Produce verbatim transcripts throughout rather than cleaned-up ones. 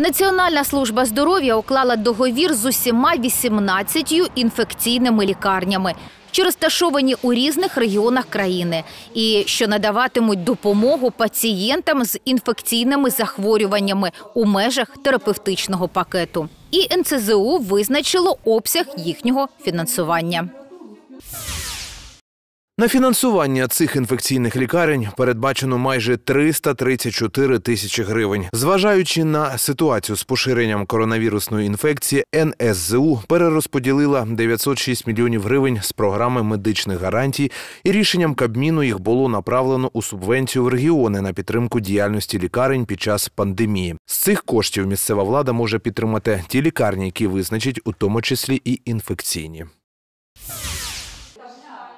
Національна служба здоров'я уклала договір з усіма вісімнадцятьма інфекційними лікарнями, що розташовані у різних регіонах країни і що надаватимуть допомогу пацієнтам з інфекційними захворюваннями у межах терапевтичного пакету. І ен це зе у визначило обсяг їхнього фінансування. На фінансування цих інфекційних лікарень передбачено майже триста тридцять чотири тисячі гривень. Зважаючи на ситуацію з поширенням коронавірусної інфекції, ен ес зе у перерозподілила дев'ятсот шість мільйонів гривень з програми медичних гарантій, і рішенням Кабміну їх було направлено у субвенцію в регіони на підтримку діяльності лікарень під час пандемії. З цих коштів місцева влада може підтримати ті лікарні, які визначить, у тому числі і інфекційні.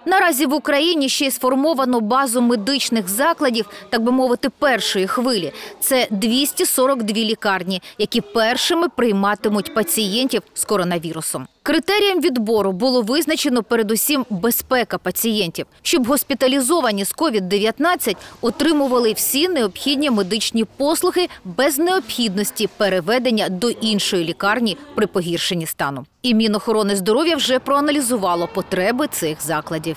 Наразі в Україні ще й сформовано базу медичних закладів, так би мовити, першої хвилі. Це двісті сорок дві лікарні, які першими прийматимуть пацієнтів з коронавірусом. Критерієм відбору було визначено передусім безпека пацієнтів, щоб госпіталізовані з ковід дев'ятнадцять отримували всі необхідні медичні послуги без необхідності переведення до іншої лікарні при погіршенні стану. І Мінохорони здоров'я вже проаналізувало потреби цих закладів.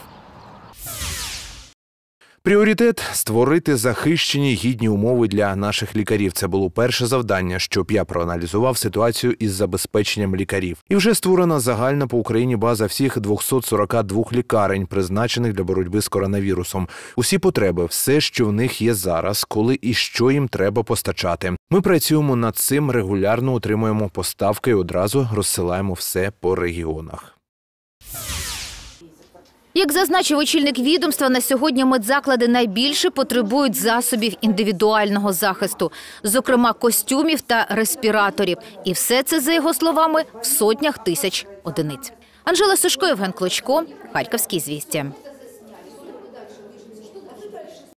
Пріоритет – створити захищені гідні умови для наших лікарів. Це було перше завдання, щоб я проаналізував ситуацію із забезпеченням лікарів. І вже створена загальна по Україні база всіх двісті сорок дві лікарень, призначених для боротьби з коронавірусом. Усі потреби, все, що в них є зараз, коли і що їм треба постачати. Ми працюємо над цим, регулярно отримуємо поставки і одразу розсилаємо все по регіонах. Як зазначив очільник відомства, на сьогодні медзаклади найбільше потребують засобів індивідуального захисту, зокрема костюмів та респіраторів. І все це, за його словами, в сотнях тисяч одиниць.